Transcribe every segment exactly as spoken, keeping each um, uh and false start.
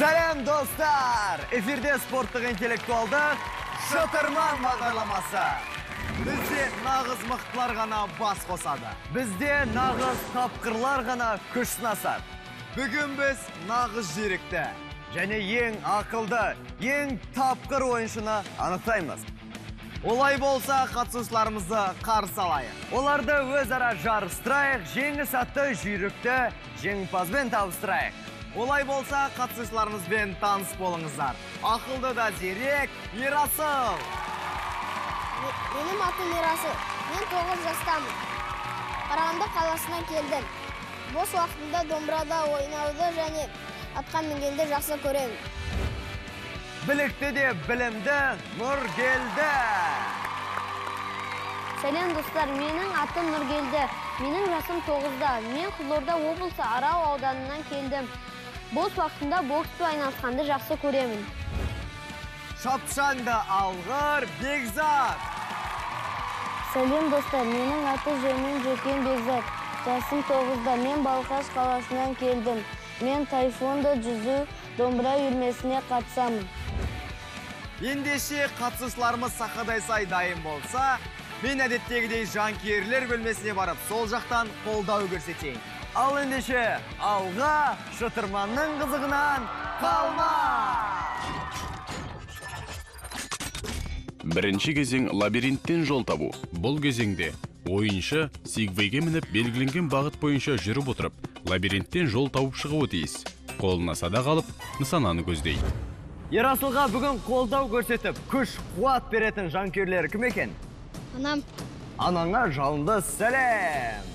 Сәлем, достар! Эфирде спорттық интеллектуалдық Шытырман бағдарламасы. Бізде нағыз мықтылар ғана бас қосады. Бізде нағыз тапқырлар ғана күш сынасады. Бүгін біз нағыз жүйрікті, және ең ақылды, ең тапқыр ойыншыны анықтаймыз. Олай болса, қатысушыларымызды қарсы алайық. Оларды өзара жарыстырайық, жеңіс атты жүйрікті жеңімпазбен табыстырайық. Олай болса, қатысушыларымызбен таныс болыңыздар. Ақылды да зерек Ерасыл. Менің атым Ерасыл. Мен тоғыз жастамын. Қарағанды қаласынан келдім. Бос уақытында домбырада ойнауды және атқа мінгенді жақсы көремін. Білікті де білімді Нұргелді. Сәлем, достар, менің атым Нұргелді. Менің жасым тоғызда. Мен Қызылорда облысы Арал ауданынан келдім. Бос уақытында бокспен айналысқанды жақсы көремін. Шапшаңды алғыр Бекзат. Сәлем, достар, менің аты Жөмен Жөкен Бекзат. Жасым тоғызда. Мен Балқаш қаласынан келдім. Мен тайфонда жүзу, домбыра үйірмесіне қатысамын. Ендеше қатысушыларымыз сақадай сай дайын болса, мен әдеттегідей жанкүйерлер бөлмесіне барып, сол жақтан қолдау көрсетейін. Ал ендеше алға, Шытырманның қызығынан қалма! Бірінші кезең лабиринттен жол табу. Бұл кезеңде ойыншы сегвейге мініп, белгіленген бағыт бойынша жүріп отырып, лабиринттен жол тауып шығуы тиіс. Қолына сада қалып, нысананы көздейді. Ерасылға бүгін қолдау көрсетіп, күш қуат беретін жанкүйерлер кім екен? Анам. Анаңа жалынды сәлем.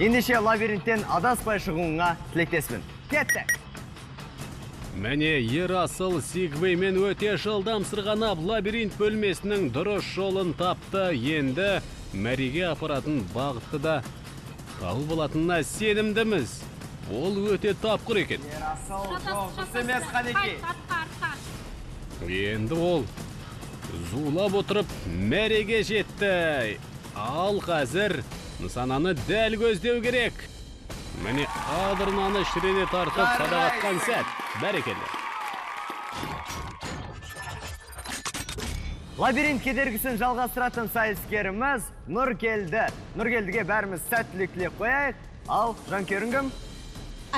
Ендеше лабиринттен адаспай шығуыңа тілектеспін. Кеттік. Міне Ерасыл сегвеймен өте жылдам сырғанап лабиринт бөлмесінің дұрыс жолын тапты. Енді мәреге апаратын бағытты да тауып болатынына сенімдіміз. Ол өте тапқыр екен. Ерасыл жоғыз емес қанеке. Енді ол зулап отырып мәреге жетті. Ал қазір нысананы дәл көздеу керек. Міне адырнаны шірене тартып садағатқан сәт. Бәрекелді. Лабиринт кедергісін жалғастыратын сайыскеріміз Нұргелді. Нұргелдіге бәріміз сәттілік тілеп қояйық. Ал жанкүйерің?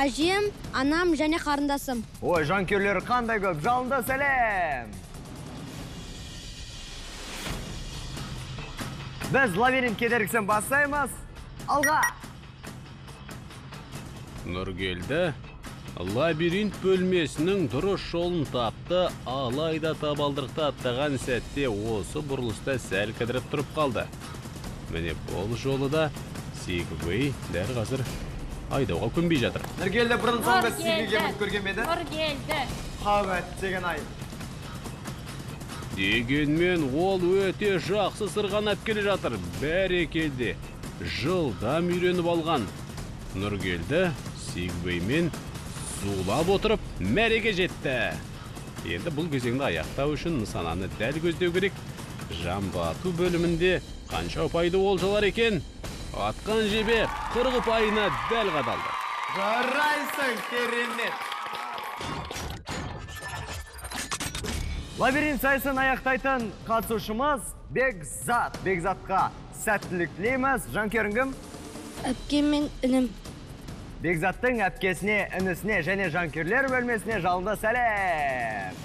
Әжем, анам және қарындасым. Ой, жанкүйерлер қандай көп. Жалында сәлем. Біз лабиринт кедергісін бастаймыз. Алға. Нұргелді лабиринт бөлмесінің дұрыс жолын тапты. Алайда табалдырықты аттаған сәтте осы бұрылыста сәл кідіріп тұрып қалды. Міне бұл жолы да сегвей дәл қазір айдауға көнбей жатыр. Нұргелді бұрын соңғы сегвейге мініп көрген бе еді? Нұргелді. Қабат деген ай. Дегенмен ол өте жақсы сырғанап келе жатыр. Бәрекелді. Жылдам үйреніп алған. Нұргелді сегвеймен зулап отырып мәреге жетті. Енді бұл кезеңді аяқтау үшін нысананы дәл көздеу керек. Жамбату бөлімінде қанша ұпайды ол жылар екен? Атқан жебе қырғып айына дәл қадалды. Жарайсың, керемет! Лабиринт сайысын аяқтайтын қатысушымыз Бекзат. Бекзатқа сәттілік тілейміз. Жанкүйерің? Әпкем мен інім. Бекзаттың әпкесіне, інісіне және жанкүйерлер бөлмесіне жалынды сәлем.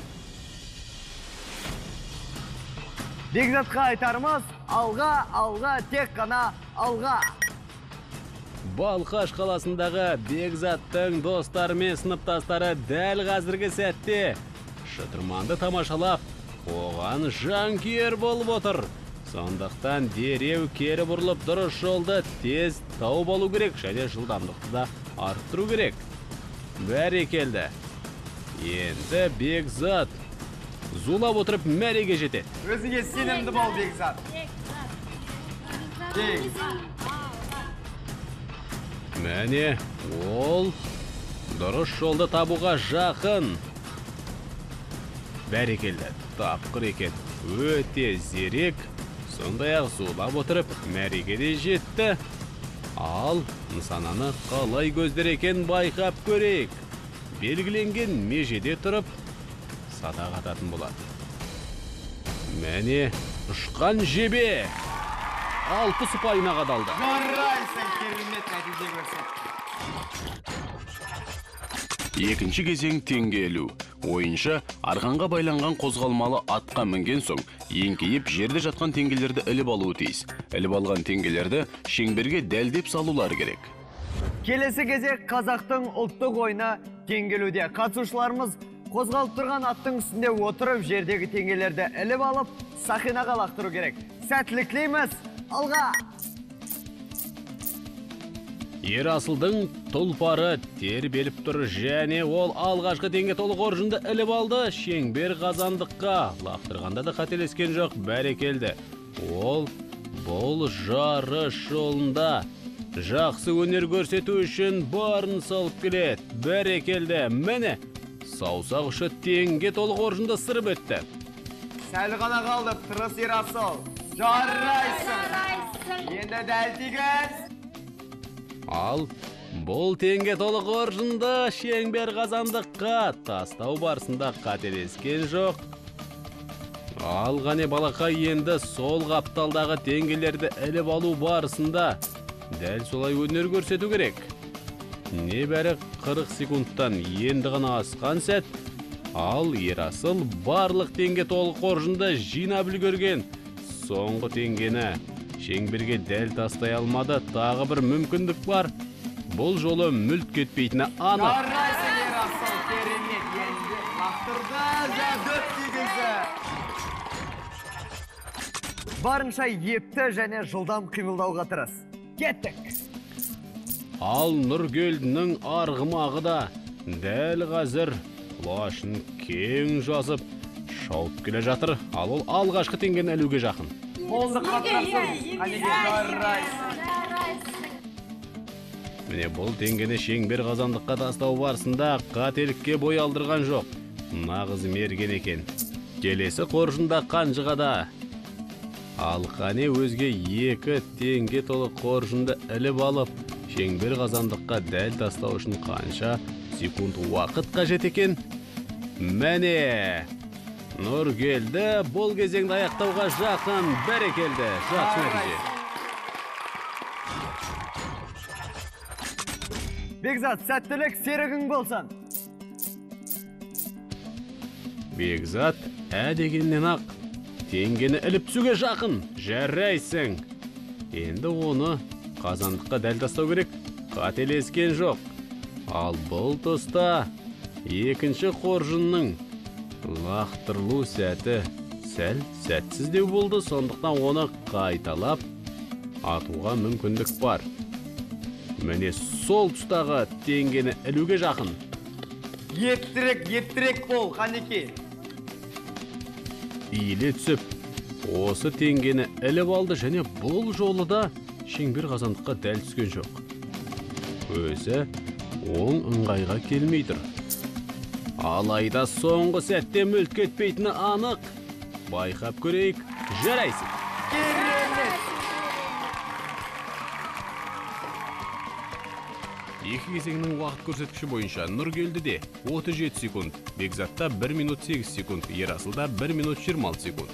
Бекзатқа айтарымыз алға, алға, тек қана алға. Балқаш қаласындағы Бекзаттың достары мен сыныптастары дәл қазіргі сәтте Шытырманды тамашалап, оған жанкүйер болып отыр. Сондықтан дереу кері бұрылып дұрыс жолды тез тауып алу керек және жылдамдықты да арттыру керек. Бәрекелді. Енді Бекзат зулап отырып мәреге жетеді. Өзіңе сенімді бол, Бекзат. Міне, ол дұрыс жолды табуға жақын. Бәрекелді, тапқыр екен. Өте зерек. Сондай-ақ зулап отырып мәреге де жетті. Ал, нысананы қалай көздереккен байқап көрек. Белгіленген межеде тұрып, садақ ататын болады. Мәне ұшқан жебе. Алты сыпайына қадалды. Жарайсың, керемет нәтиже көрсет. Екінші кезең теңгелу. Ойынша, арғанға байланған қозғалмалы атқа мінген соң, еңкейіп жерде жатқан теңгелерді іліп алуы тиіс. Іліп алған теңгелерді шеңберге дәлдеп салулар керек. Келесі кезек қазақтың ұлттық ойына теңгелуде. Қатысушыларымыз қозғалып тұрған аттың үстінде отырып, жердегі теңгелерді іліп алып, сақинаға лақтыру керек. Сәттіліктейміз. Алға! Ерасылдың тұлпары тербеліп тұр, және ол алғашқы теңге толы қоржынды іліп алды. Шеңбер қазандыққа лақтырғанда да қателескен жоқ, бәрекелді. Ол бұл жарыс жолында жақсы өнер көрсету үшін барын салып келеді. Бәрекелді. Міне саусақ ұшы теңге толы қоржынды сырып өтті. Сәл ғана қалды, тырыс Ерасыл. Жарайсың. Енді дәлдегіз. Ал, бұл теңге толы қоржынды шеңбер қазандыққа тастау барысында қателескен жоқ. Ал, ғане балақай енді сол қапталдағы теңгелерді іліп алу барысында дәл солай өнер көрсету керек. Не бәрі қырық секундтан енді ғана асқан сәт. Ал, Ерасыл барлық теңге толы қоржынды жинап үлгерген. Соңғы теңгені шеңберге дәл тастай алмады. Тағы бір мүмкіндік бар. Бұл жолы мүлт кетпейтіні анық. Жарайсың, Ерасыл, керемет. Енді лақтырды, жазып тигізді. Барынша епті және жылдам қимылдауға тырыс. Кеттік. Ал Нұргелдінің арғымағы да дәл қазір лашын кең жазып шауып келе жатыр. Ал ол алғашқы теңгені әлуге жақын. Қолды қаттарсың, қанеге жарайсың. Міне бұл теңгені шеңбер қазандыққа тастау барысында қателікке бой алдырған жоқ. Нағыз мерген екен. Келесі қоржында қанжығада. Ал қане өзге екі теңге толы қоржынды іліп алып, шеңбер қазандыққа дәл тастау үшін қанша секунд уақыт қажет екен? Мәне! Нұргелді бұл кезеңді аяқтауға жақын. Бәрекелді, жақсы нәтиже. Бекзат, сәттілік, серігің болсын. Бекзат әдегеннен ақ теңгені іліп түсуге жақын. Жарайсың. Енді оны қазандыққа дәл тастау керек. Қателескен жоқ. Ал бұл тұста екінші қоржынның лақтырылу сәті сәл сәтсіздеу болды, сондықтан оны қайталап атуға мүмкіндік бар. Міне сол тұстағы теңгені ілуге жақын. Ептірек, ептірек бол, қанеке. Иіле түсіп, осы теңгені іліп алды, және бұл жолы да шеңбер қазандыққа дәл түскен жоқ. Өзі оң ыңғайға келмей тұр. Алайда соңғы сәтте мүлт кетпейтіні анық. Байқап көрейік. Жарайсың. Керемет. Екі кезеңнің уақыт көрсеткіші бойынша Нұргелдіде отыз жеті секунд, Бекзатта бір минут сегіз секунд, Ерасылда бір минут жиырма алты секунд.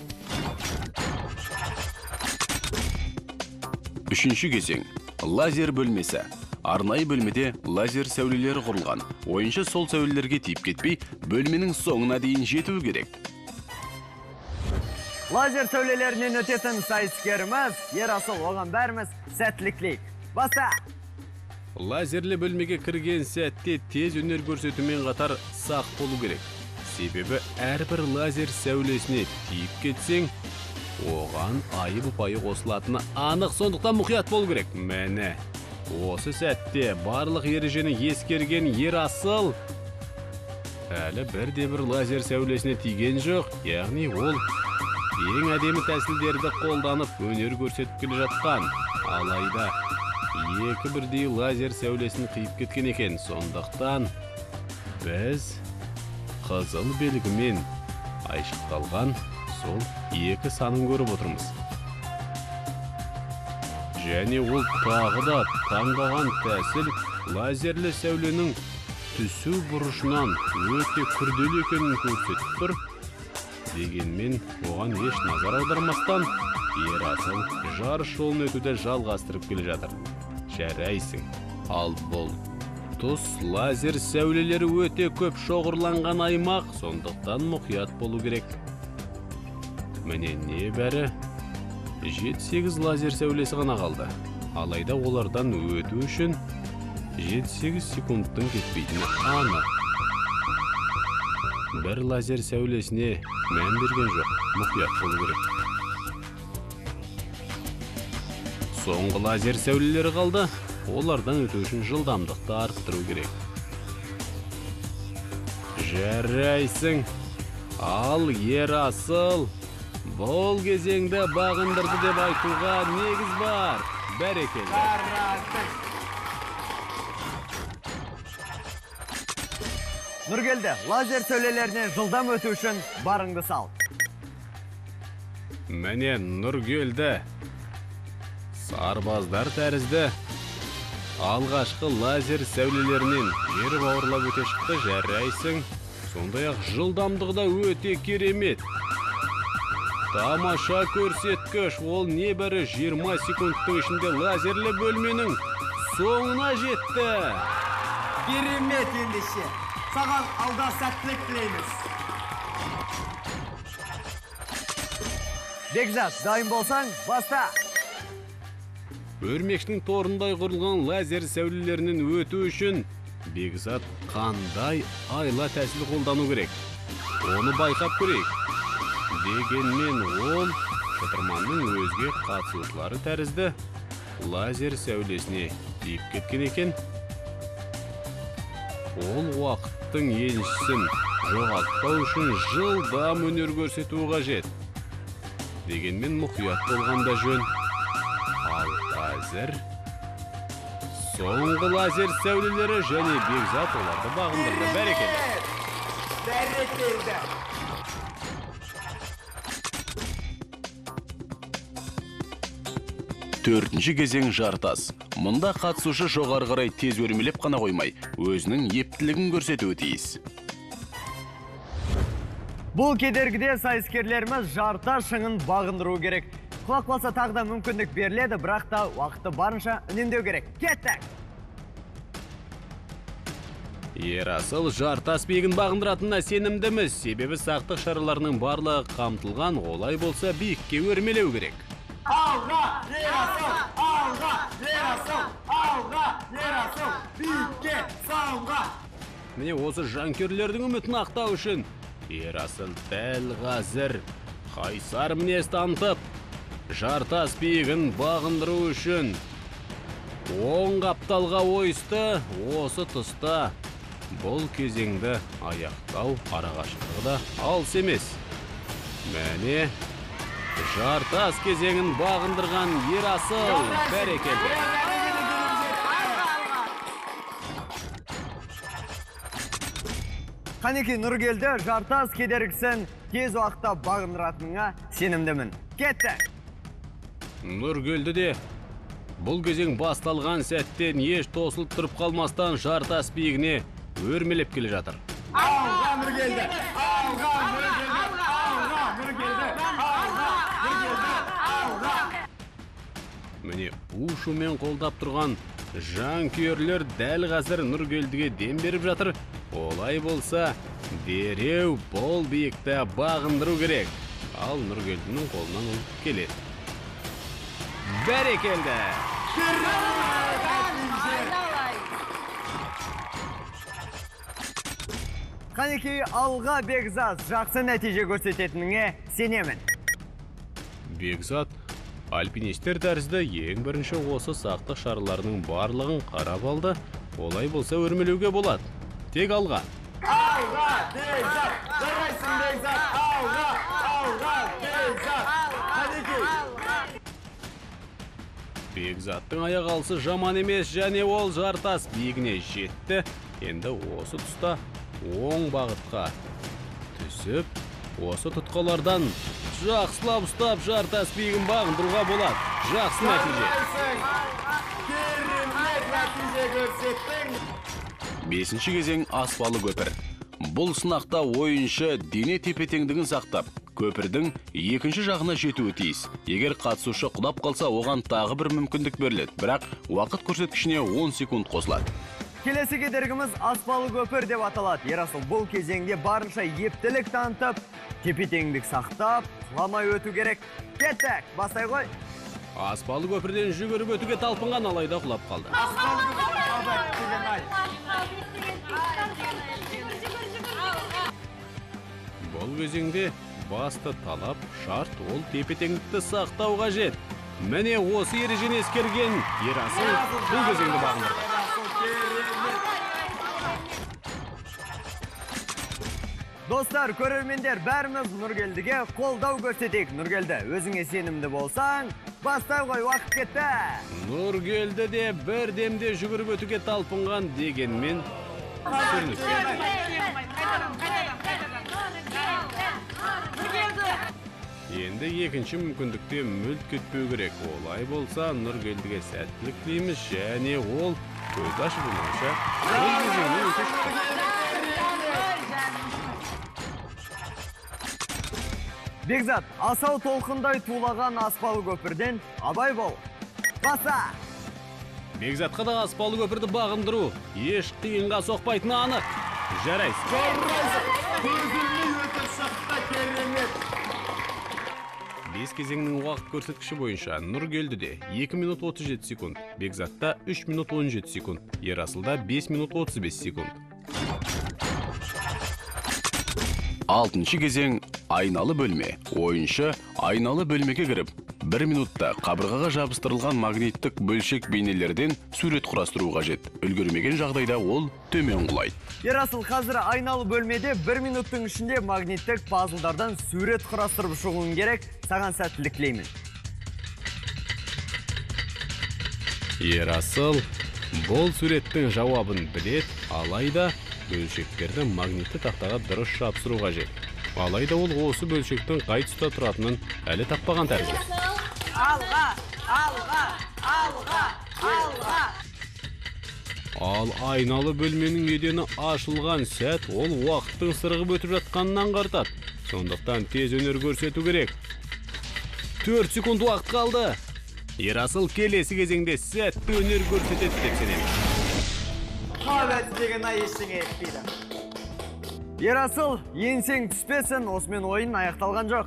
Үшінші кезең. Лазер бөлмесі. Арнайы бөлмеде лазер сәулелері құрылған. Ойыншы сол сәулелерге тиіп кетпей, бөлменің соңына дейін жетуі керек. Лазер сәулелерінен өтетін сайыскеріміз Ерасыл, оған бәріміз сәттіліктілейік. Баста! Лазерлі бөлмеге кірген сәтте тез өнер көрсетумен қатар сақ болу керек. Себебі әрбір лазер сәулесіне тиіп кетсең, оған айып-пайы қосылатыны анық, сондықтан мұқият болу керек. Мәне! Осы сәтте барлық ережені ескерген Ерасыл әлі бірде бір лазер сәулесіне тиген жоқ, яғни ол ең әдемі тәсілдерді қолданып өнер көрсетіп келе жатқан. Алайда екі бірдей лазер сәулесін қиып кеткен екен, сондықтан біз қызыл белгімен айшықталған сол екі санын көріп отырмыз. және ол тағы да таңдаған тәсіл лазерлі сәуленің түсу бұрышынан өте күрделі екенін көрсетіп тұр. Дегенмен оған еш назар аудармастан Ерасыл жарыс жолын өтуді жалғастырып келе жатыр. Жарайсың, ал бол. Тұс лазер сәулелері өте көп шоғырланған аймақ, сондықтан мұқият болу керек. Міне не бәрі? жеті-сегіз лазер сәулесі ғана қалды. Алайда олардан өту үшін жеті-сегіз секундтың кетпейтіні анық. Бір лазер сәулесіне мән берген жоқ, мұқият болу керек. Соңғы лазер сәулелері қалды. Олардан өту үшін жылдамдықты арттыру керек. Жарайсың, ал Ерасыл, бұл кезеңді бағындырды деп айтуға негіз бар. Бәрекелді. Нұргелді, лазер сәулелеріне жылдам өту үшін барыңды сал. Міне Нұргелді, сарбаздар тәрізді алғашқы лазер сәулелерінен жер бауырлап өте шықты. Жарайсың, сондай-ақ жылдамдығы да өте керемет. Тамаша көрсеткіш. Ол небәрі жиырма секундтың ішінде лазерлі бөлменің соңына жетті. Керемет. Ендеше саған алда сәттілік тілейміз. Бекзат, дайын болсаң, баста. Өрмектің торындай құрылған лазер сәулелерінен өту үшін Бекзат қандай айла тәсіл қолдану керек? Оны байқап көрейік. Дегенмен ол Шытырманның өзге қатысушылары тәрізді лазер сәулесіне тиіп кеткен екен. Ол уақыттың еншісін жоғалтпау үшін жылдам өнер көрсету қажет. Дегенмен мұқият болғанда жөн. Соңғы лазер сәулелері және Бекзат оларды бағындырды. Бәрекелді. Бәрекелді. Төртінші кезең жартас. Мұнда қатысушы жоғары қарай тез өрмелеп қана қоймай, өзінің ептілігін көрсетуі тиіс. Бұл кедергіде сайыскерлеріміз жартас шыңын бағындыру керек. Құлақ болса тағы да мүмкіндік беріледі, бірақ та уақытты барынша үнемдеу керек. Кеттік! Ерасыл жартас биігін бағындыратынына сенімдіміз, себебі сақтық шараларының барлығы қамтылған. Олай болса биікке өрмелеу керек. Алға, Ерасыл! Алға, Ерасыл! Алға, Ерасыл! Биікке салға! Міне осы жанкерлердің үмітін ақтау үшін Ерасыл дәл қазір қайсар мінез танытып жартас биігін бағындыру үшін оң қапталға ойысты. Осы тұста бұл кезеңді аяқтау арақашықтығы да алыс емес. Міне жартас кезеңін бағындырған Ерасыл. Бәрекелді. Қанеке Нұргелді, жартас кедергісін тез уақытта бағындыратыныңа сенімдімін. Кеттік! Нұргелді де бұл кезең басталған сәттен еш тосылып тұрып қалмастан жартас биігіне өрмелеп келе жатыр. Алға, Нұргелді! Алға, Нұргелді! Алға, Нұргелді! Алға, Нұргелді! Алға! Міне ұшумен қолдап тұрған жанкүйерлер дәл қазір Нұргелдіге дем беріп жатыр. Олай болса, дереу бұл биікті бағындыру керек. Ал Нұргелдінің қолынан ұлып келеді. Бәрекелді! Қанекей, алға Бекзат, жақсы нәтиже көрсететініңе сенемін. Бекзат, альпинистер тәрізді ең бірінші осы сақтық шараларының барлығын қарап алды. Олай болса өрмелеуге болады. Тек алға! Алға, Бекзат! Жарайсың, Бекзат! Алға! Алға, Бекзат! Бекзаттың аяқ алысы жаман емес, және ол жартас биігіне жетті. Енді осы тұста оң бағытқа түсіп, осы тұтқалардан жақсылап ұстап жартас биігін бағындыруға болады. Жақсы нәтиже. Бесінші кезең аспалы көпір. Бұл сынақта ойыншы дене тепетеңдігін сақтап, көпірдің екінші жағына жетуі тиіс. Егер қатысушы құлап қалса, оған тағы бір мүмкіндік беріледі, бірақ уақыт көрсеткішіне он секунд қосылады. Келесі кедергіміз аспалы көпір деп аталады. Ерасыл бұл кезеңде барынша ептілік танытып, тепетеңдік сақтап, құламай өту керек. Кеттік, бастай ғой. Аспалы көпірден жүгіріп өтуге талпынған алайда құлап қалды. Бұл кезеңде басты талап шарт ол тепе-теңдікті сақтау қажет. Міне осы ережені ескерген Ерасыл бұл кезеңді бағындырды. Достар, көрермендер, бәріміз Нұргелдіге қолдау көрсетейік. Нұргелді, өзіңе сенімді болсаң, бастай ғой, уақыт кетті. Нұргелді де бірдемде жүгіріп өтуге талпынған дегенмен енді екінші мүмкіндікте мүлт кетпеу керек. Олай болса, Нұргелдіге сәттілік тілейміз және ол көзді ашып жұмайша. Бекзат, асау толқындай тулаған аспалы көпірден абай бол. Баса! Бекзатқа да аспалы көпірді бағындыру еш қиынға соқпайтыны анық. Жарайсыз. Бес кезеңнің уақыт көрсеткіші бойынша Нұргелдіде екі минут отыз жеті секунд, Бекзатта үш минут он жеті секунд, Ерасылда бес минут отыз бес секунд. Алтыншы кезең айналы бөлме. Ойыншы айналы бөлмеге кіріп, бір минутта қабырғаға жабыстырылған магниттік бөлшек бейнелерден сурет құрастыру қажет. Үлгермеген жағдайда ол төмен құлайды. Ерасыл қазір айналы бөлмеде бір минуттың ішінде магниттік пазылдардан сурет құрастырып шығуың керек. Саған сәттілік тілеймін. Ерасыл бұл суреттің жауабын білет, алайда бөлшектерді магнитті тақтаға дұрыс жабыстыру қажет. Алайда ол осы бөлшектің қай тұста тұратынын әлі таппаған тәрізді. Алға, алға, алға, алға. Ал айналы бөлменің едені ашылған сәт ол уақыттың сырғып өтіп жатқанынан қартады. Сондықтан тез өнер көрсету керек. төрт секунд уақыт қалды. Ерасыл келесі кезеңде сәтті өнер көрсетеді деп сенемін. Қабәт деген ай ештеңе етпейді. Ерасыл, енсең түспесін, осымен ойын аяқталған жоқ.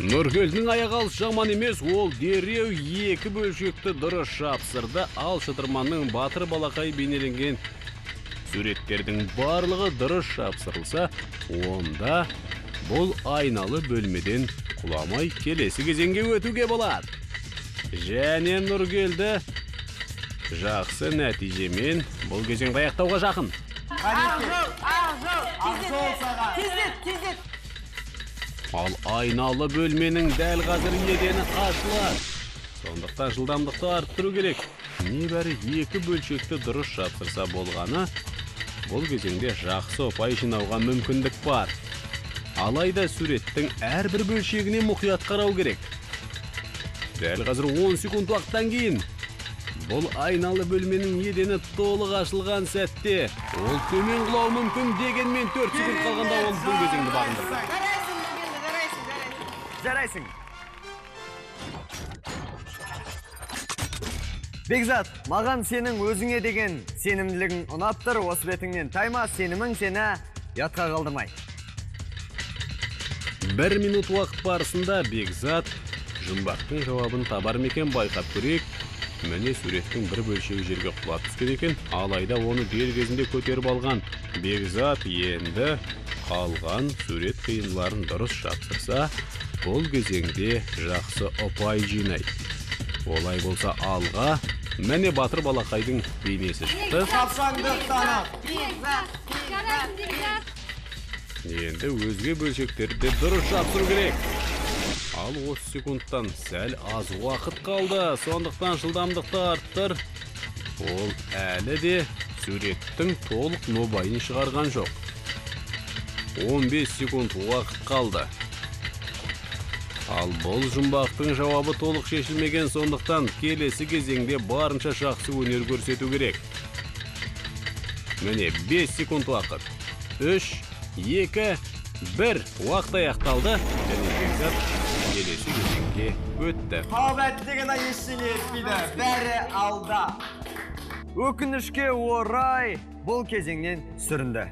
Нұргелдің аяғалыс жаман емес, ол дереу екі бөлшекті дұрыс жабыстырды. Ал Шытырманның батыр балақай бейнеленген суреттердің барлығы дұрыс жабыстырылса, онда бұл айналы бөлмеден құламай келесі кезеңге өтуге болады. Және Нұргелді жақсы нәтижемен бұл кезеңді аяқтауға жақын. Ал айналы бөлменің дәл қазір едені ашылады. Сондықтан жылдамдықты арттыру керек. Небәрі екі бөлшекті дұрыс жабыстырса болғаны, бұл кезеңде жақсы ұпай жинауға мүмкіндік бар. Алайда суреттің әрбір бөлшегіне мұқият қарау керек. Дәл қазір он секунд уақыттан кейін бұл айналы бөлменің едені толық ашылған сәтте ол төмен құлауы мүмкін, дегенмен төрт секунд қалғанда ол бұл кезеңді бағындырды. Жарайсың. Бекзат, маған сенің өзіңе деген сенімділігің ұнаптыр. Осы бетіңнен тайма, сенімің сені ятқа қалдырмай. Бір минут уақыт барысында Бекзат жұмбақтың жауабын табар мекен байқап көрейік. Міне суреттің бір бөлшегі жерге құлап түскен екен, алайда оны дер кезінде көтеріп алған. Бекзат енді қалған сурет қиындыларын дұрыс жабыстырса, бұл кезеңде жақсы ұпай жинайды. Олай болса алға, міне батыр балақайдың бейнесі шықты. Енді өзге бөлшектерді дұрыс жабыстыру керек. Ал отыз секундтан сәл аз уақыт қалды, сондықтан жылдамдықты арттыр. ол әлі де суреттің толық нобайын шығарған жоқ. он бес секунд уақыт қалды. Ал бұл жұмбақтың жауабы толық шешілмеген, сондықтан келесі кезеңде барынша жақсы өнер көрсету керек. Міне бес секунд уақыт. үш, екі, бір уақыт аяқталды. Және Бекзат келесі кезеңге өтті. Қабатты ғана ештеңе етпейді. Бәрі алда. Өкінішке орай бұл кезеңнен сүрінді.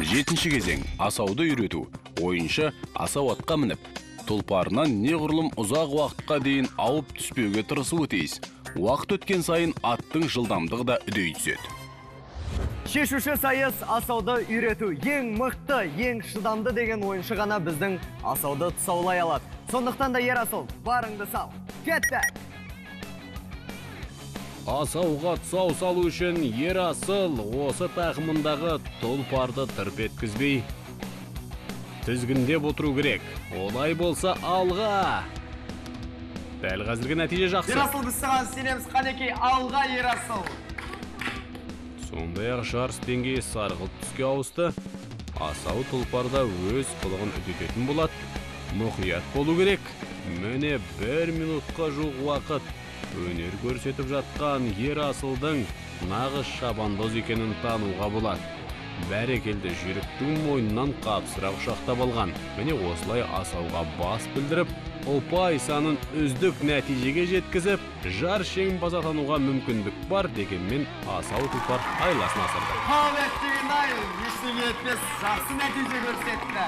Жетінші кезең асауды үйрету. Ойыншы асау атқа мініп, тұлпарынан неғұрлым ұзақ уақытқа дейін ауып түспеуге тырысуы тиіс. Уақыт өткен сайын аттың жылдамдығы да үдей түседі. Шешуші сайыс асауды үйрету. Ең мықты, ең шыдамды деген ойыншы ғана біздің асауды тұсаулай алады. Сондықтан да Ерасыл, барыңды сал. Кетті! Асауға тұсау салу үшін Ерасыл осы тақымындағы тұлпарды тырп еткізбей, тізгіндеп отыру керек. Олай болса алға. Дәл қазіргі нәтиже жақсы. Ерасыл, біз саған сенеміз, қанекей, алға Ерасыл. Сондай-ақ жарыс деңгейі сарғылт түске ауысты. Асау тұлпарда өз қылығын үдететін болады. Мұқият болу керек. Міне бір минутқа жуық уақыт өнер көрсетіп жатқан Ерасылдың нағыз шабандоз екенін тануға болады. Бәрекелді жүйріктің мойнынан қапсыра құшақтап алған. Міне осылай асауға бас білдіріп, ұпай санын үздік нәтижеге жеткізіп, жар жеңімпаз атануға мүмкіндік бар дегенмен асау тұлпар айласын асырды. Қабаттың айы ештеңе етпес, жақсы нәтиже көрсетті.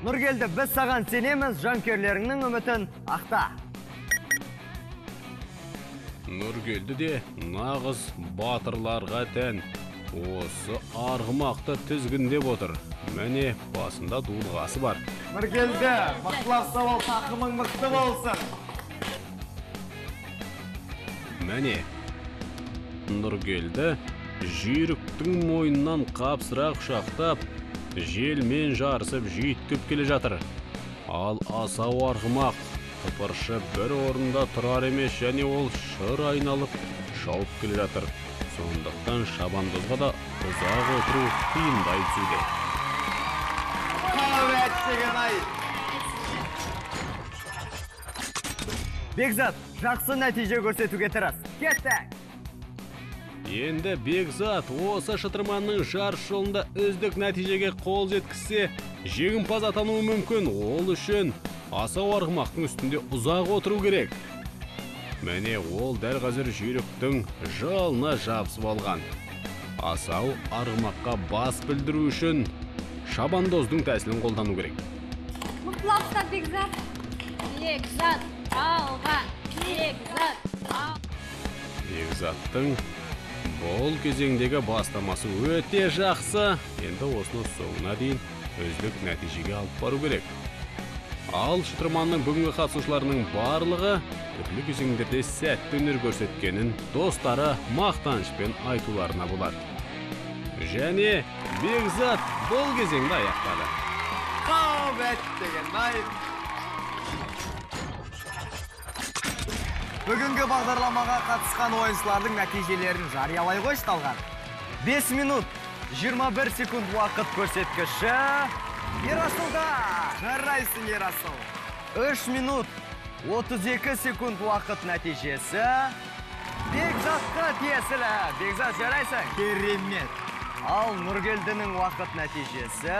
Нұргелді, біз саған сенеміз, жанкерлеріңнің үмітін ақта. Нұргелді де нағыз батырларға тән. Осы арғымақты тізгіндеп отыр. Міне басында дулғасы бар. Нұргелді, бақыласа ол тақымың мықты болсын. Міне Нұргелді жүйріктің мойнынан қапсырақ шақтап, желмен жарысып жүйткіп келе жатыр. Ал асау арғымақ тыпыршы бір орында тұрар емес, және ол шыр айналып шауып келе жатыр. Сондықтан шабандозға да ұзақ отыру қиындай түсуде. Бекзат, жақсы нәтиже көрсетуге тырыс. Кеттік! Енді Бекзат осы Шытырманның жарыс жолында үздік нәтижеге қол жеткізсе, жеңімпаз атануы мүмкін. Ол үшін асау арғымақтың үстінде ұзақ отыру керек. Міне ол дәл қазір жүйріктің жалына жабысып алған. Асау арғымаққа бас білдіру үшін шабандоздың тәсілін қолдану керек. Мұқлап ұста, Бекзат! Бекзат! Алға! Бекзат! Бекзаттың бұл кезеңдегі бастамасы өте жақсы. Енді осыны соңына дейін үздік нәтижеге алып бару керек. Ал Шытырманның бүгінгі қатысушыларының барлығы түрлі кезеңдерде сәтті өнер көрсеткенін достары мақтанышпен айтуларына болады. Және Бекзат бұл кезеңді аяқтады. Қабат деген айып. Бүгінгі бағдарламаға қатысқан ойыншылардың нәтижелерін жариялай қойышталған. бес минут жиырма бір секунд уақыт көрсеткіші Ерасылда. Жарайсын, Ерасыл. үш минут отыз екі секунд уақыт нәтижесі Бекзатқа тиесілі. Бекзат, жарайсын. Керемет. Ал Нұргелдінің уақыт нәтижесі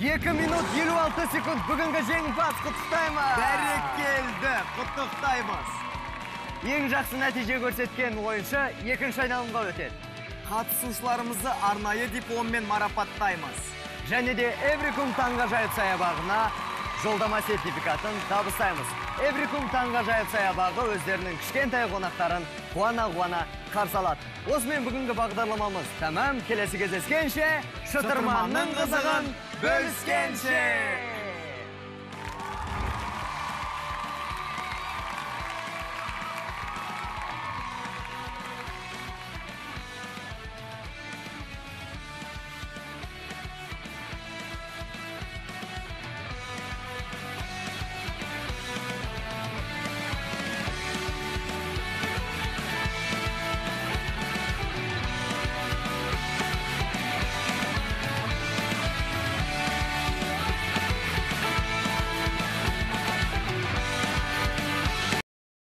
екі минут елу алты секунд. Бүгінгі жеңімпаз құттықтаймыз. Бәрекелді, құттықтаймыз. Ең жақсы нәтиже көрсеткен ойыншы екінші айналымға өтеді. Қатысушыларымызды арнайы дипломмен марапаттаймыз. Және де Эврикум таңғажайып саябағына жолдама сертификатын табыстаймыз. Эврикум таңғажайып саябағы өздерінің кішкентай қонақтарын қуана-қуана қарсы алады. Осымен бүгінгі бағдарламамыз тәмам. Келесі кездескенше, Шытырманның қызығын бөліскенше!